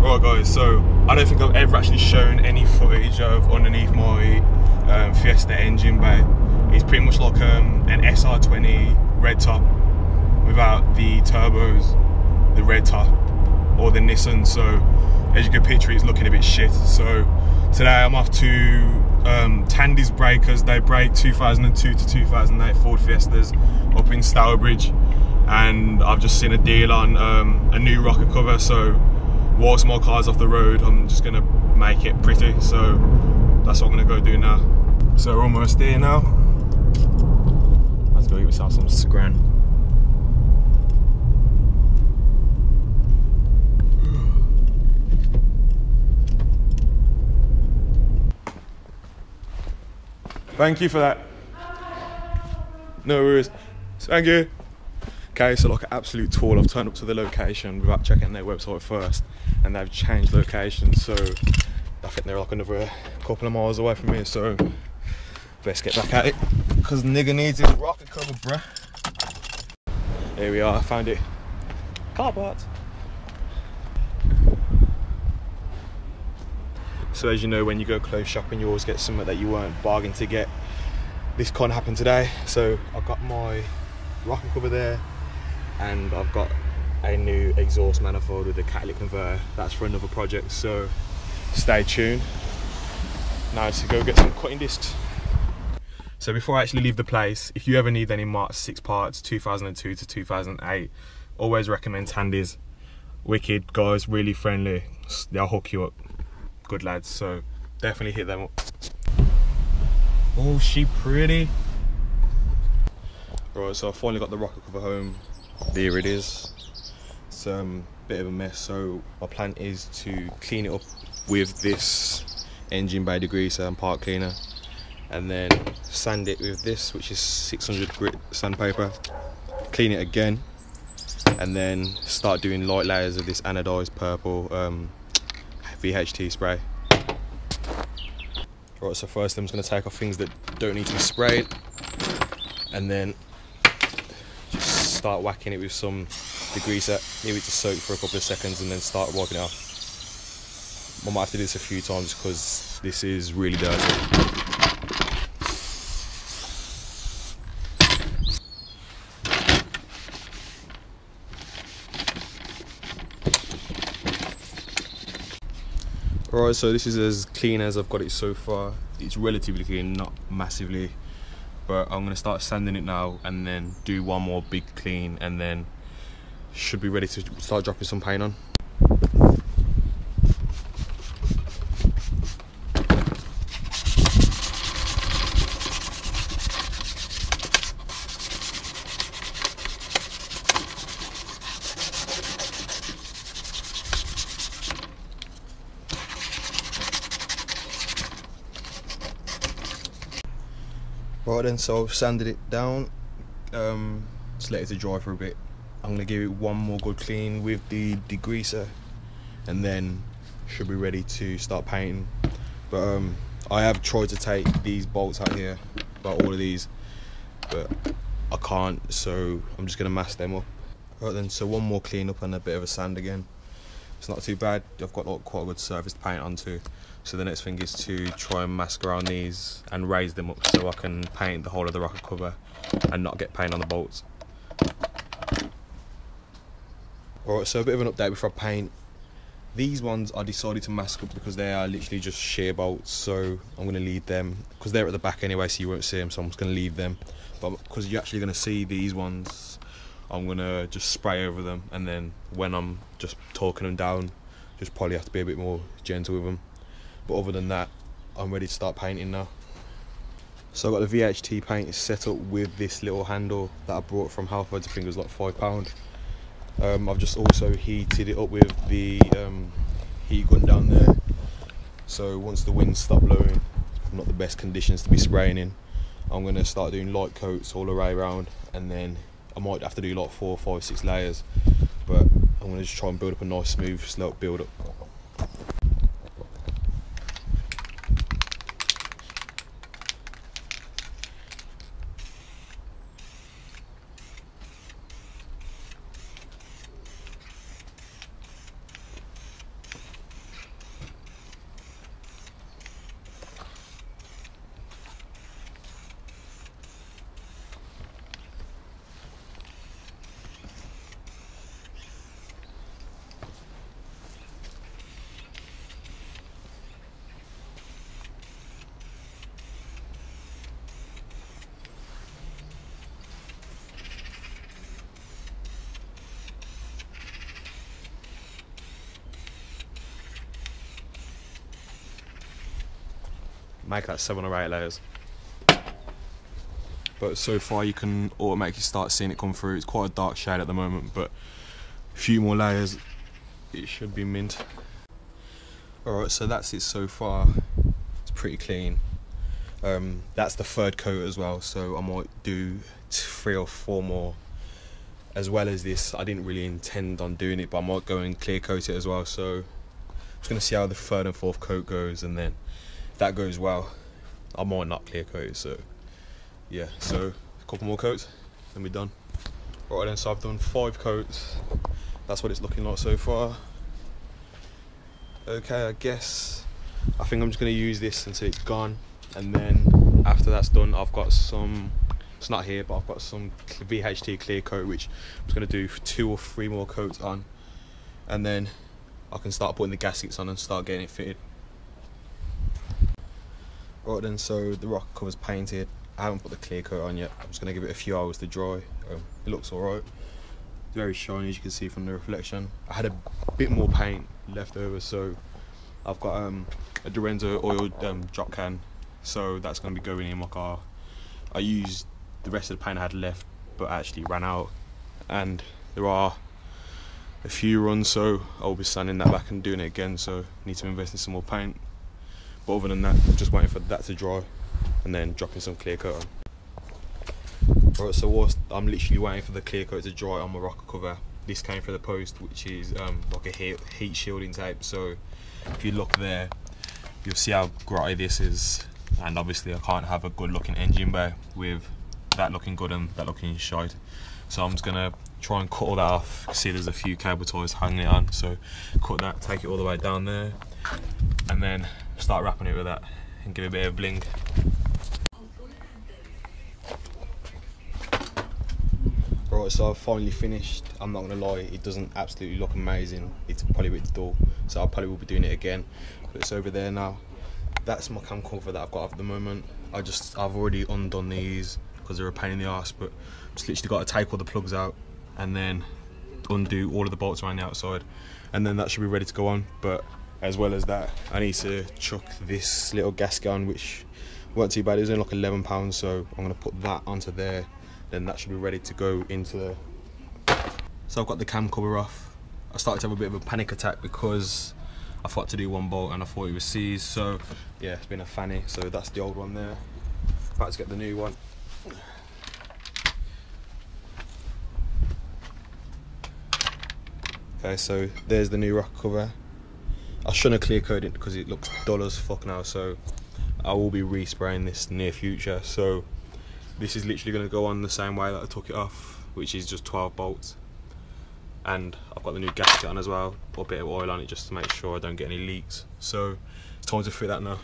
Right guys, so I don't think I've ever actually shown any footage of underneath my Fiesta engine bay. It's pretty much like an SR20 red top without the turbos, the red top, or the Nissan. So as you can picture, it's looking a bit shit. So today I'm off to Tandy's breakers. They break 2002 to 2008 Ford Fiestas up in Stourbridge, and I've just seen a deal on a new rocker cover. So whilst my car's off the road, I'm just gonna make it pretty. So that's what I'm gonna go do now. So we're almost there now. Let's go get ourselves some scran. Thank you for that. No worries. Thank you. Okay, so like an absolute tool, I've turned up to the location without checking their website first, and they've changed location, so I think they're like another couple of miles away from here, so let's get back at it, because nigga needs his rocket cover, bruh. Here we are, I found it. Car parts. So as you know, when you go clothes shopping, you always get something that you weren't bargained to get. This can't happen today, so I got my rocket cover there, and I've got a new exhaust manifold with a catalytic converter. That's for another project, so stay tuned. Now to go get some cutting discs. So before I actually leave the place, if you ever need any Mark 6 parts 2002 to 2008, always recommend Tandy's. Wicked guys, really friendly, they'll hook you up. Good lads, so definitely hit them up. Oh, she pretty. Right, so I finally got the rocker cover home. There it is. It's a bit of a mess, so my plan is to clean it up with this engine bay degreaser and part cleaner, and then sand it with this, which is 600 grit sandpaper, clean it again, and then start doing light layers of this anodized purple VHT spray. Right, so first I'm just going to take off things that don't need to be sprayed, and then start whacking it with some degreaser, leave it to soak for a couple of seconds, and then start wiping it off. I might have to do this a few times because this is really dirty. Alright, so this is as clean as I've got it so far. It's relatively clean, not massively. But I'm going to start sanding it now and then do one more big clean, and then should be ready to start dropping some paint on. Right then, so I've sanded it down, just let it to dry for a bit. I'm going to give it one more good clean with the degreaser, and then should be ready to start painting. But I have tried to take these bolts out here, about all of these, but I can't, so I'm just going to mask them up. Right then, so one more clean up and a bit of a sand again. It's not too bad, I've got like quite a good surface to paint onto. So the next thing is to try and mask around these and raise them up so I can paint the whole of the rocker cover and not get paint on the bolts. Alright, so a bit of an update before I paint. These ones I decided to mask up because they are literally just sheer bolts, so I'm going to leave them. Because they're at the back anyway, so you won't see them, so I'm just going to leave them. But because you're actually going to see these ones, I'm going to just spray over them, and then when I'm just torquing them down, just probably have to be a bit more gentle with them. But other than that, I'm ready to start painting now. So I've got the VHT paint set up with this little handle that I brought from Halfords. I think it was like £5. I've just also heated it up with the heat gun down there. So once the winds stop blowing, not the best conditions to be spraying in, I'm going to start doing light coats all the way around, and then I might have to do like 4, 5, 6 layers, but I'm going to just try and build up a nice smooth slow build up. make that 7 or 8 layers. But so far you can automatically start seeing it come through. It's quite a dark shade at the moment, but a few more layers, it should be mint. Alright, so that's it so far. It's pretty clean. That's the 3rd coat as well, so I might do 3 or 4 more as well as this. I didn't really intend on doing it, but I might go and clear coat it as well, so I'm just going to see how the 3rd and 4th coat goes, and then if that goes well I might not clear coat it. So yeah, so a couple more coats and we're done. Right then, so I've done 5 coats. That's what it's looking like so far. Okay, I guess I think I'm just going to use this until it's gone, and then after that's done I've got some, it's not here, but I've got some VHT clear coat which I'm just going to do 2 or 3 more coats on, and then I can start putting the gaskets on and start getting it fitted. Right then, so the rocker cover's painted. I haven't put the clear coat on yet. I'm just going to give it a few hours to dry. It looks alright. It's very shiny, as you can see from the reflection. I had a bit more paint left over, so I've got a Durenzo oiled drop can, so that's going to be going in my car. I used the rest of the paint I had left, but I actually ran out, and there are a few runs, so I'll be sanding that back and doing it again, so need to invest in some more paint. But other than that, I'm just waiting for that to dry and then dropping some clear coat on. Right, so whilst I'm literally waiting for the clear coat to dry on my rocker cover, this came through the post, which is like a heat shielding tape, so if you look there you'll see how grotty this is. And obviously I can't have a good looking engine bay with that looking good and that looking shite, so I'm just gonna try and cut all that off. See, there's a few cable ties hanging it on, so cut that, take it all the way down there, and then start wrapping it with that and give it a bit of bling. Right, so I've finally finished. I'm not gonna lie, it doesn't absolutely look amazing. It's probably a bit dull, so I probably will be doing it again, but it's over there now. That's my cam cover that I've got at the moment. I've already undone these because they're a pain in the ass, but I've just literally got to take all the plugs out and then undo all of the bolts around the outside, and then that should be ready to go on. But as well as that, I need to chuck this little gasket on, which weren't too bad. It was only like £11, so I'm going to put that onto there, then that should be ready to go into there. So I've got the cam cover off. I started to have a bit of a panic attack because I thought to do one bolt and I thought it was seized, so yeah, it's been a fanny. So that's the old one there, about to get the new one. Okay, so there's the new rocker cover. I shouldn't have clear coated it because it looks dull as fuck now, so I will be respraying this in the near future. So this is literally going to go on the same way that I took it off, which is just 12 bolts. And I've got the new gasket on as well, put a bit of oil on it just to make sure I don't get any leaks. So it's time to fit that now.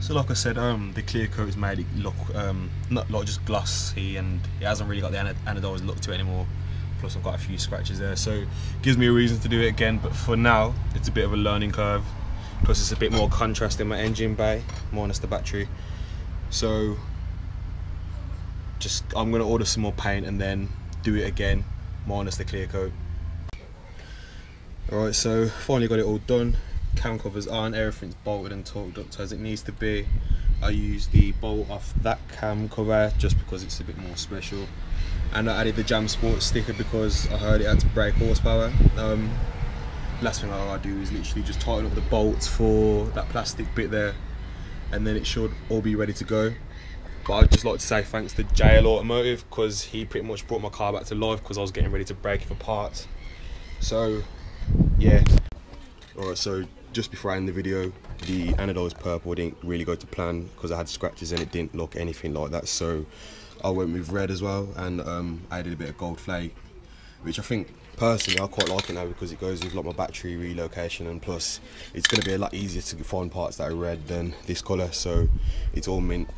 So like I said, the clear coat has made it look not like just glossy, and it hasn't really got the anodized look to it anymore. Plus I've got a few scratches there, so it gives me a reason to do it again, but for now it's a bit of a learning curve. Plus it's a bit more contrast in my engine bay, minus the battery. So just I'm going to order some more paint and then do it again, minus the clear coat. Alright, so finally got it all done. Cam covers on, everything's bolted and torqued up as it needs to be. I used the bolt off that cam cover just because it's a bit more special, and I added the Jam Sports sticker because I heard it had to brake horsepower. Last thing I do is literally just tighten up the bolts for that plastic bit there, and then it should all be ready to go. But I'd just like to say thanks to JL Automotive because he pretty much brought my car back to life because I was getting ready to break it for parts. So yeah. Alright, so just before I end the video, the anodized purple didn't really go to plan because I had scratches and it didn't look anything like that, so I went with red as well, and I added a bit of gold flake, which I think personally I quite like it now because it goes with like my battery relocation, and plus it's going to be a lot easier to find parts that are red than this colour, so it's all mint.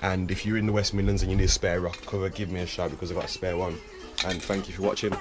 And if you're in the West Midlands and you need a spare rocker cover, give me a shout because I've got a spare one. And thank you for watching.